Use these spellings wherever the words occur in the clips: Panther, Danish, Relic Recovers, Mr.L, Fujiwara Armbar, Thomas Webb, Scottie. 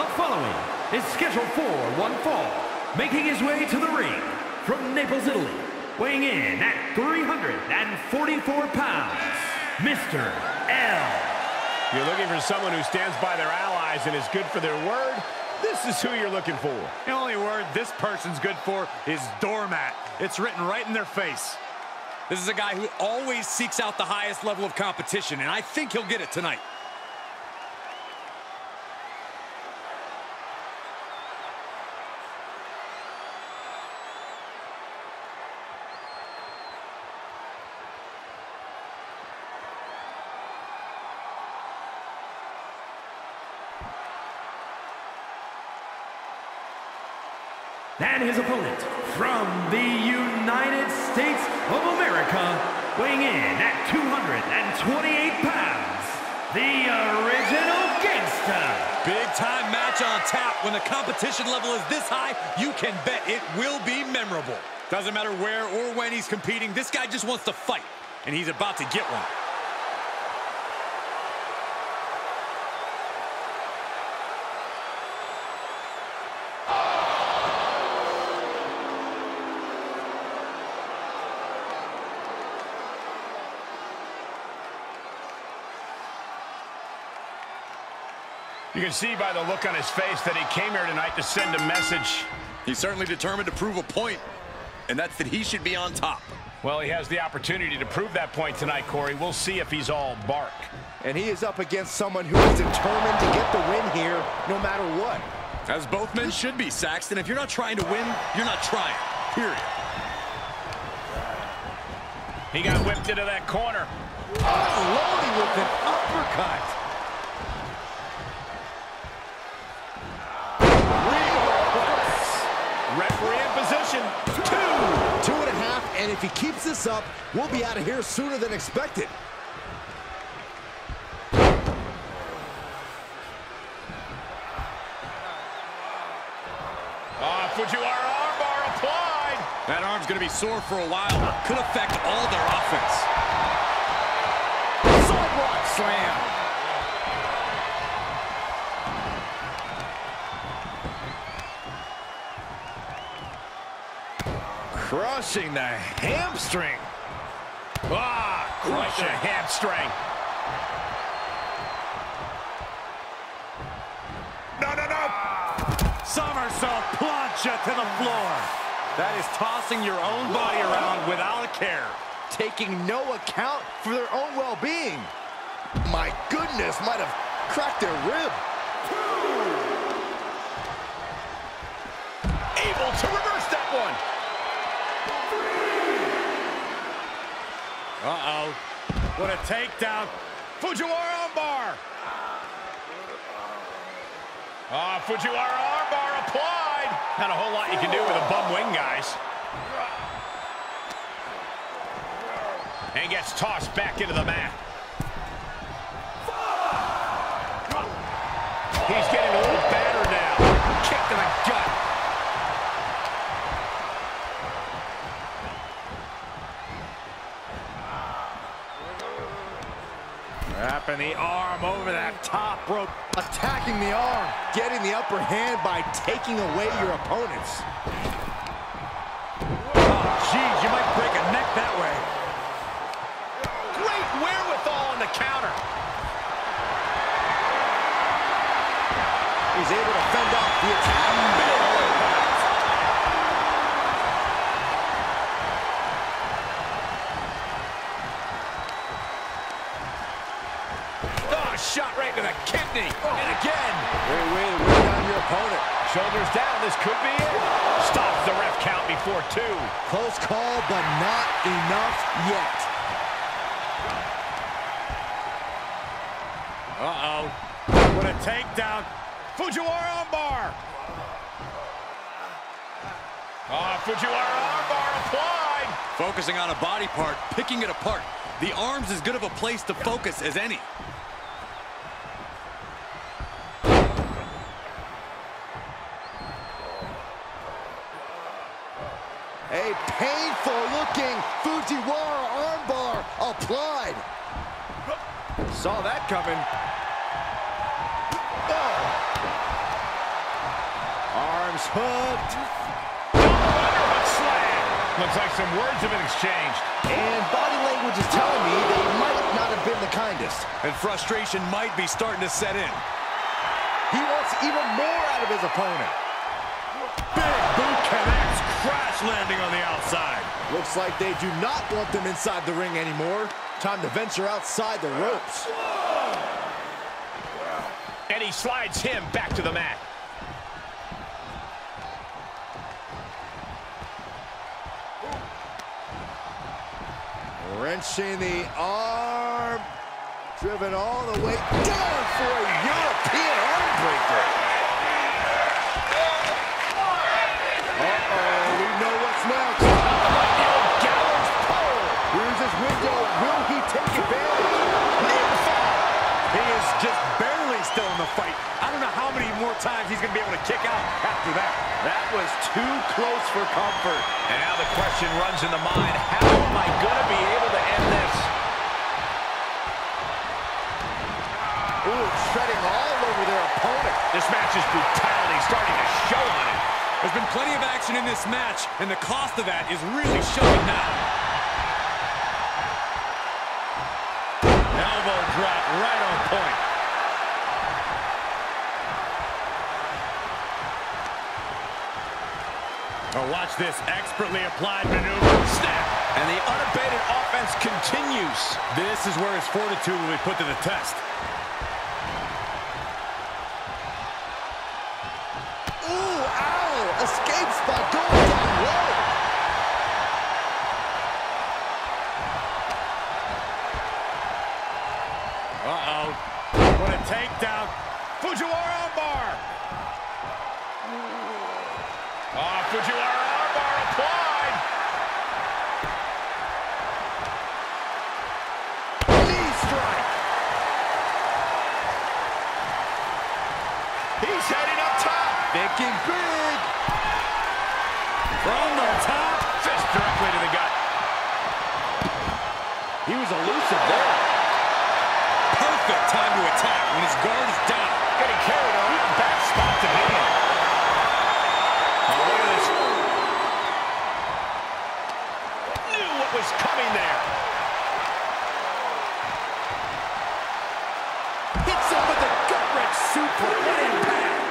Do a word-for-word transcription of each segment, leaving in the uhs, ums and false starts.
The following is scheduled for one fall, making his way to the ring from Naples, Italy, weighing in at three hundred forty-four pounds, Mister L. You're looking for someone who stands by their allies and is good for their word? This is who you're looking for. The only word this person's good for is doormat. It's written right in their face. This is a guy who always seeks out the highest level of competition, and I think he'll get it tonight. And his opponent, from the United States of America, weighing in at two hundred twenty-eight pounds, the original gangster. Big time match on tap. When the competition level is this high, you can bet it will be memorable. Doesn't matter where or when he's competing, this guy just wants to fight, and he's about to get one. You can see by the look on his face that he came here tonight to send a message. He's certainly determined to prove a point, and that's that he should be on top. Well, he has the opportunity to prove that point tonight, Corey. We'll see if he's all bark. And he is up against someone who is determined to get the win here no matter what. As both men should be, Saxton. If you're not trying to win, you're not trying, period. He got whipped into that corner. Oh, loading with an uppercut. Referee in position. Two. Two and a half, and if he keeps this up, we'll be out of here sooner than expected. Ah, uh, Fujiwara Armbar applied. That arm's going to be sore for a while. Could affect all their offense. Sidewalk slam. Crushing the hamstring. Ah, crush the hamstring. No, no, no. Somersault plunge to the floor. That is tossing your own body around without a care. Taking no account for their own well-being. My goodness, might have cracked their rib. Able to reverse that one. Uh-oh. What a takedown. Fujiwara Armbar. Ah, uh, Fujiwara Armbar applied. Not a whole lot you can do with a bum wing, guys. And gets tossed back into the mat. He's getting a little battered now. Kick to the gut. Wrapping the arm over that top rope. Attacking the arm. Getting the upper hand by taking away your opponents. Oh, geez, you might break a neck that way. Great wherewithal on the counter. He's able to fend off the attack. Shot right to the kidney, and again. Great way to wear down your opponent. Shoulders down, this could be it. Stops the ref count before two. Close call, but not enough yet. Uh-oh. What a takedown. Fujiwara Armbar. Oh, Fujiwara Armbar applied. Focusing on a body part, picking it apart. The arm's as good of a place to focus as any. A painful-looking Fujiwara Armbar applied. Saw that coming. Oh. arms hooked. Underhook slam. Looks like some words have been exchanged. And body language is telling me they might not have been the kindest. And frustration might be starting to set in. He wants even more out of his opponent. Big boot connects, crash landing on the outside. Looks like they do not want them inside the ring anymore. Time to venture outside the ropes. And he slides him back to the mat. Wrenching the arm, driven all the way down for a European arm breaker. Uh-oh, we know what's next. Gallows pole. Where's his window? Will he take advantage? He is just barely still in the fight. I don't know how many more times he's going to be able to kick out after that. That was too close for comfort. And now the question runs in the mind, how am I going to be able to end this? Ooh, treading all over their opponent. This match's brutality starting to show on it. There's been plenty of action in this match, and the cost of that is really showing now. Elbow drop right on point. Oh, watch this expertly applied maneuver. Snap. And the unabated offense continues. This is where his fortitude will be put to the test. Ooh, ow! Escapes by going down low. Uh-oh. What a takedown. Fujiwara Armbar. Oh, Fujiwara Armbar applied. Knee strike. He's heading up top. Thinking big. From the top. Fist directly to the gut. He was elusive there. Time to attack when his guard is down. Getting carried on. Back spot to him. Oh, look at this. Knew what was coming there. Hits him with a gut-wrench super. What impact.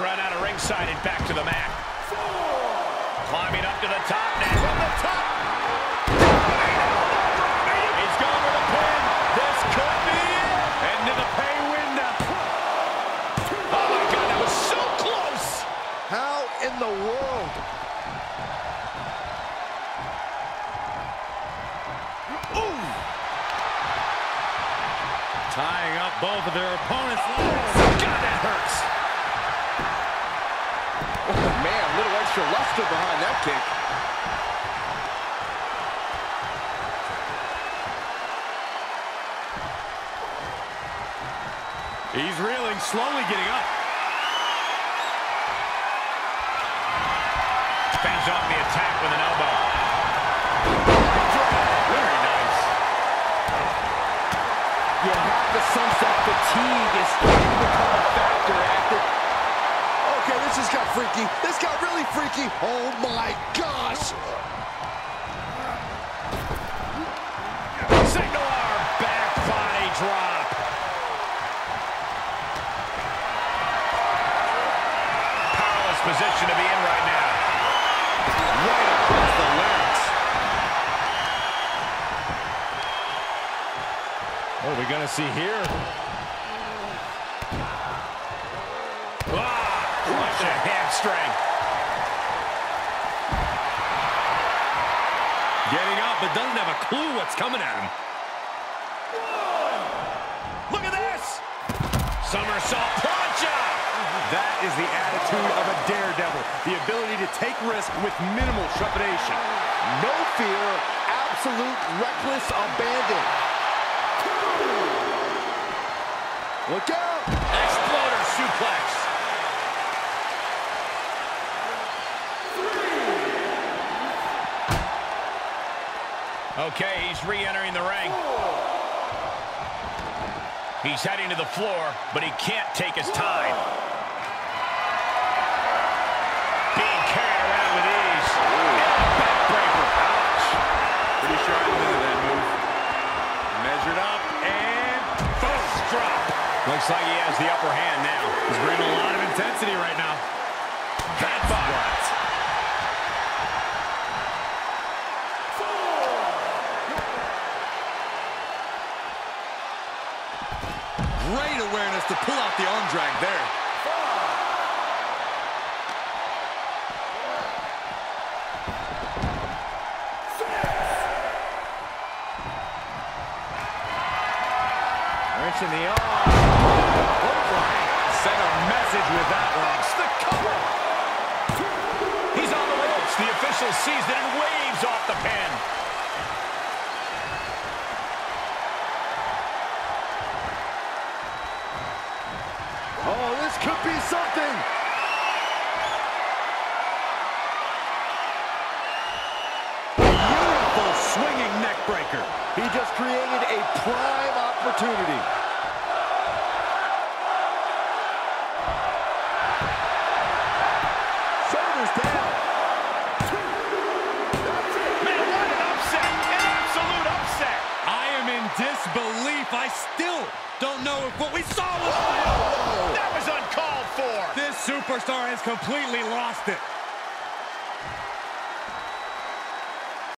Run out of ringside and back to the mat. Four. Climbing up to the top now. From the top. In the world. Ooh. Tying up both of their opponents. Oh, God, that hurts. Oh, man, a little extra luster behind that kick. He's reeling, slowly getting up. Fends off the attack with an elbow. Very nice. You have to sense that fatigue is starting to become a factor after. Okay, this just got freaky. This got really freaky. Oh my gosh. Signal arm, back body drop. Powerless position to be in right now. Right across the larynx. What are we going to see here? Ah, watch a hamstring. Getting up, but doesn't have a clue what's coming at him. Look at this. Somersault plancha. That is the attitude of a daredevil. The ability to take risk with minimal trepidation. No fear, absolute reckless abandon. Look out! Exploder suplex. Okay, he's re-entering the ring. He's heading to the floor, but he can't take his time. Being carried around with ease. And a backbreaker. Ouch. Pretty sure I knew that move. Measured up, and boom, drop. Looks like he has the upper hand now. He's bringing a lot of intensity right now. Headbutt. Great awareness to pull out the arm drag there. Wrench in the arm. Sent a message with that one. It's the cover. He's on the ropes. The official sees it and waves off the pin. Oh, this could be something. Beautiful swinging neck breaker. He just created a prime opportunity. Shoulders down. Man, what an upset. An absolute upset. I am in disbelief. I still don't know if what we saw was... Oh! That was uncalled for. This superstar has completely lost it.